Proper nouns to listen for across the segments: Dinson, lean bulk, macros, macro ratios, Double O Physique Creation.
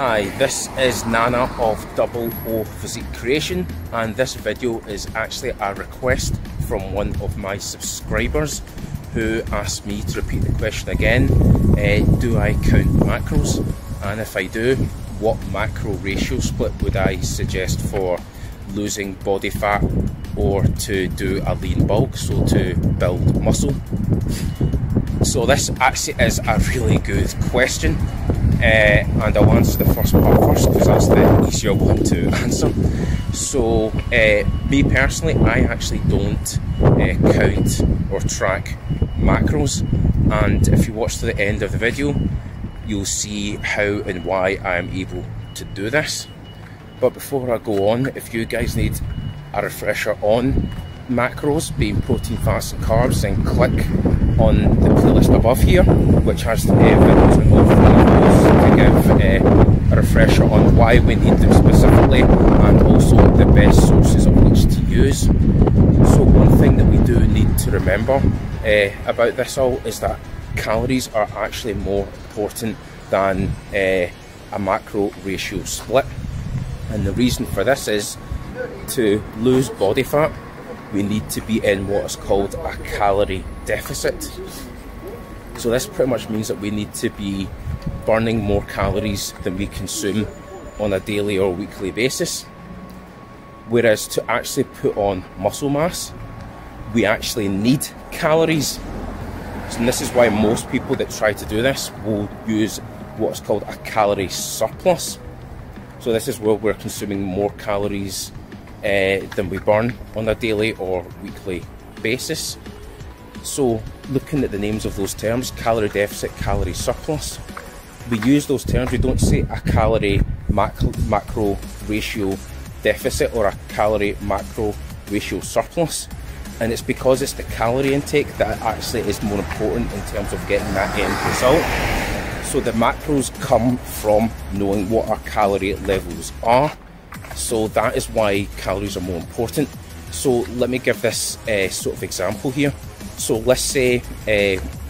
Hi, this is Nana of Double O Physique Creation, and this video is actually a request from one of my subscribers who asked me to repeat the question again. Do I count macros? And if I do, what macro ratio split would I suggest for losing body fat or to do a lean bulk, so to build muscle? So this actually is a really good question. And I'll answer the first part first because that's the easier one to answer. So me personally, I actually don't count or track macros, and if you watch to the end of the video you'll see how and why I'm able to do this. But before I go on, if you guys need a refresher on macros being protein, fats and carbs, then click on the playlist above here, which has the videos and all to give a refresher on why we need them specifically and also the best sources of which to use. So one thing that we do need to remember about this all is that calories are actually more important than a macro ratio split, and the reason for this is to lose body fat we need to be in what is called a calorie deficit. So this pretty much means that we need to be burning more calories than we consume on a daily or weekly basis. Whereas to actually put on muscle mass, we actually need calories. And this is why most people that try to do this will use what's called a calorie surplus. So this is where we're consuming more calories than we burn on a daily or weekly basis. So looking at the names of those terms, calorie deficit, calorie surplus, we use those terms. We don't say a calorie macro ratio deficit or a calorie macro ratio surplus, and it's because it's the calorie intake that actually is more important in terms of getting that end result. So the macros come from knowing what our calorie levels are. So that is why calories are more important. So let me give this sort of example here. So let's say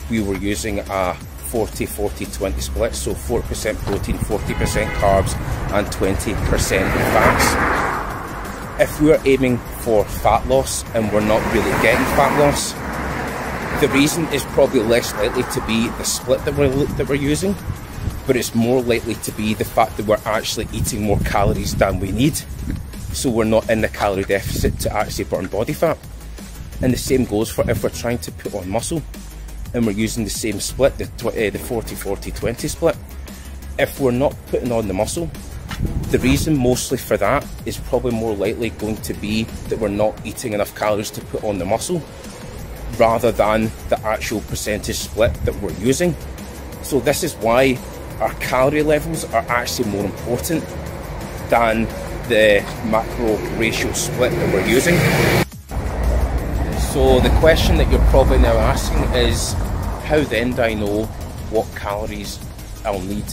we were using a 40-40-20 split, so 4% protein, 40% carbs and 20% fats. If we're aiming for fat loss and we're not really getting fat loss, the reason is probably less likely to be the split that we're using, but it's more likely to be the fact that we're actually eating more calories than we need. So we're not in the calorie deficit to actually burn body fat. And the same goes for if we're trying to put on muscle and we're using the same split, the 40-40-20 split. If we're not putting on the muscle, the reason mostly for that is probably more likely going to be that we're not eating enough calories to put on the muscle rather than the actual percentage split that we're using. So this is why our calorie levels are actually more important than the macro ratio split that we're using. So the question that you're probably now asking is, how then do I know what calories I'll need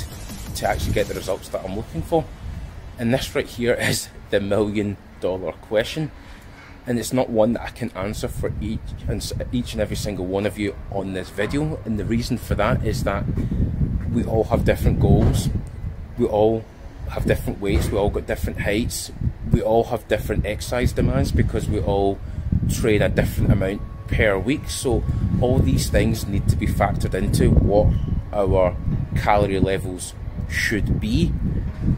to actually get the results that I'm looking for? And this right here is the $1,000,000 question. And it's not one that I can answer for each and every single one of you on this video. And the reason for that is that we all have different goals, we all have different weights, we all got different heights, we all have different exercise demands because we all train a different amount per week. So all these things need to be factored into what our calorie levels should be.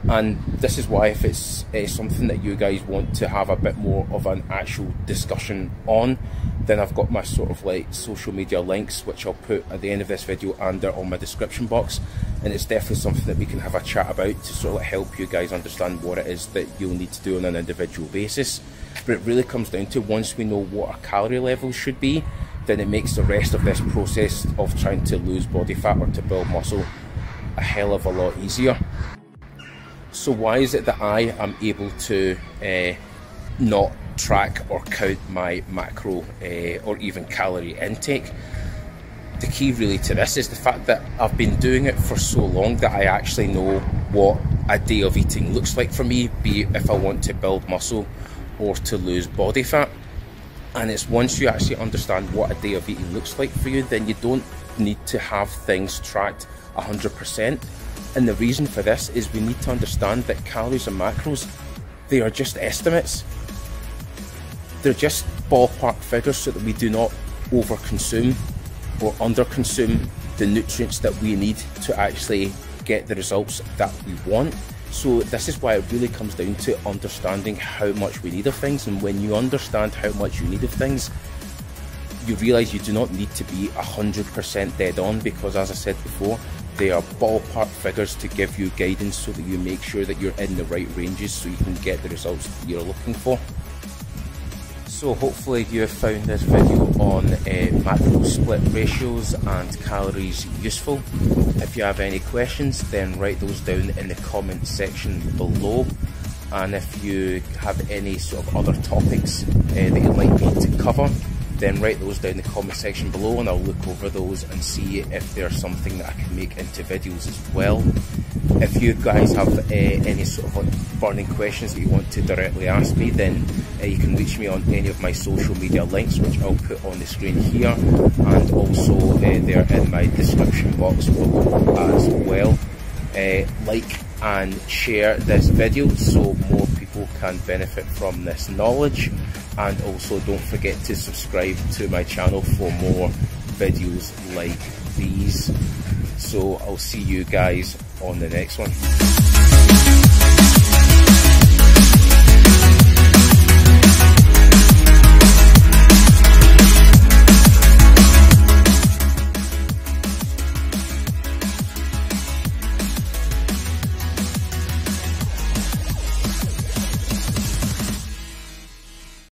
And this is why if it's something that you guys want to have a bit more of an actual discussion on, then I've got my sort of like social media links which I'll put at the end of this video and they're on my description box, and it's definitely something that we can have a chat about to sort of help you guys understand what it is that you'll need to do on an individual basis. But it really comes down to, once we know what our calorie levels should be, then it makes the rest of this process of trying to lose body fat or to build muscle a hell of a lot easier. So why is it that I am able to not track or count my macro or even calorie intake? The key really to this is the fact that I've been doing it for so long that I actually know what a day of eating looks like for me, be it if I want to build muscle or to lose body fat. And it's once you actually understand what a day of eating looks like for you, then you don't need to have things tracked 100%. And the reason for this is we need to understand that calories and macros, they are just estimates. They're just ballpark figures so that we do not overconsume or underconsume the nutrients that we need to actually get the results that we want. So this is why it really comes down to understanding how much we need of things. And when you understand how much you need of things, you realise you do not need to be 100% dead on, because as I said before, they are ballpark figures to give you guidance so that you make sure that you're in the right ranges so you can get the results that you're looking for. So hopefully you have found this video on macro split ratios and calories useful. If you have any questions, then write those down in the comment section below. And if you have any sort of other topics that you'd like me to cover, then write those down in the comment section below and I'll look over those and see if there's something that I can make into videos as well. If you guys have any sort of like burning questions that you want to directly ask me, then you can reach me on any of my social media links, which I'll put on the screen here, and also they're in my description box below as well. Like and share this video so more people can benefit from this knowledge, and also don't forget to subscribe to my channel for more videos like these. So I'll see you guys on the next one.